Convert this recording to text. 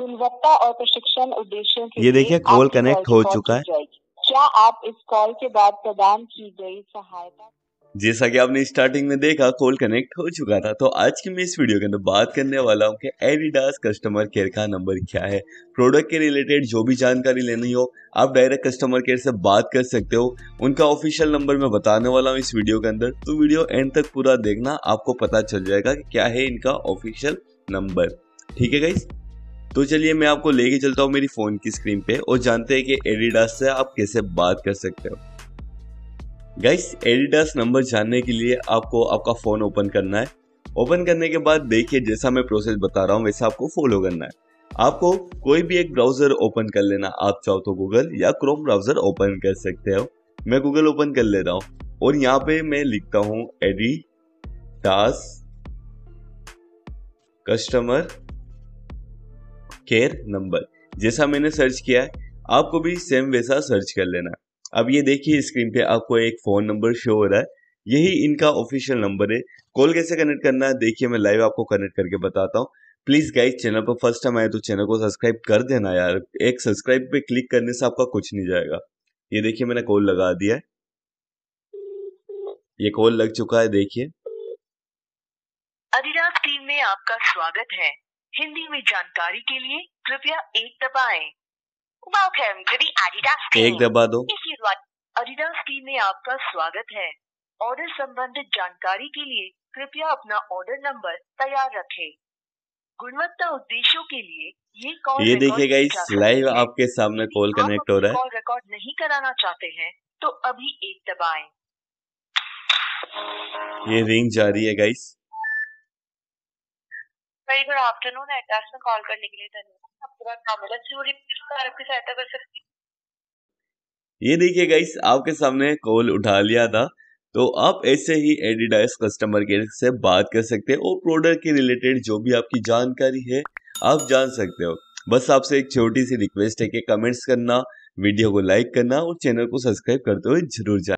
गुणवत्ता और प्रशिक्षण उद्देश्यों के लिए। ये देखिए कॉल कनेक्ट हो चुका है। क्या आप इस कॉल के बाद प्रदान की गई सहायता, जैसा कि आपने स्टार्टिंग में देखा, कॉल कनेक्ट हो चुका था। तो आज की मैं इस वीडियो के अंदर बात करने वाला हूँ कि एडिडास कस्टमर केयर का नंबर क्या है। प्रोडक्ट के रिलेटेड जो भी जानकारी लेनी हो आप डायरेक्ट कस्टमर केयर से बात कर सकते हो। उनका ऑफिशियल नंबर मैं बताने वाला हूँ इस वीडियो के अंदर, तो वीडियो एंड तक पूरा देखना, आपको पता चल जाएगा कि क्या है इनका ऑफिशियल नंबर। ठीक है गाइस, तो चलिए मैं आपको लेके चलता हूँ मेरी फ़ोन की स्क्रीन पे और जानते हैं कि एडिडास से आप कैसे बात कर सकते हो। गाइस, एडिडास नंबर जानने के लिए आपको आपका फ़ोन ओपन करना है। ओपन करने के बाद देखिए जैसा मैं प्रोसेस बता रहा हूँ वैसा आपको फॉलो करना है। आपको कोई भी एक ब्राउज़र ओपन कर लेना, आप चाहो तो गूगल या क्रोम ब्राउज़र ओपन कर सकते हो। मैं गूगल ओपन कर ले रहा हूँ और यहाँ पे मैं लिखता हूँ एडिडास कस्टमर केयर नंबर। जैसा मैंने सर्च किया है आपको भी सेम वैसा सर्च कर लेना। अब ये देखिए स्क्रीन पे आपको एक फ़ोन नंबर शो हो रहा है, यही इनका ऑफिशियल नंबर है। कॉल कैसे कनेक्ट करना है देखिए मैं लाइव आपको कनेक्ट करके बताता हूँ। प्लीज़ गाइस, चैनल पर फर्स्ट टाइम आए तो चैनल को सब्सक्राइब कर देना यार, एक सब्सक्राइब पे क्लिक करने से आपका कुछ नहीं जाएगा। ये देखिए मैंने कॉल लगा दिया है, ये कॉल लग चुका है। देखिए, एडिडास टीम में आपका स्वागत है, हिंदी में जानकारी के लिए कृपया एक दबाएं। Welcome to the Adidas team. एक दबा दो। एडिडास टीम में आपका स्वागत है, ऑर्डर संबंधित जानकारी के लिए कृपया अपना ऑर्डर नंबर तैयार रखें। गुणवत्ता उद्देश्यों के लिए ये कॉल, ये देखिए गाइस लाइव आपके सामने कॉल कनेक्ट हो रहा है। कॉल रिकॉर्ड नहीं कराना चाहते हैं तो अभी एक दबाएं। ये रिंग जा रही है guys. Very good afternoon, Adidas में कॉल करने के लिए धन्यवाद। आपका नाम है सूरी, आपकी सहायता कर सकती हूं। ये देखिए गाइस आपके सामने कॉल उठा लिया था। तो आप ऐसे ही एडिडास कस्टमर केयर से बात कर सकते हो और प्रोडक्ट के रिलेटेड जो भी आपकी जानकारी है आप जान सकते हो। बस आपसे एक छोटी सी रिक्वेस्ट है कि कमेंट्स करना, वीडियो को लाइक करना और चैनल को सब्सक्राइब करते हुए जरूर जाना।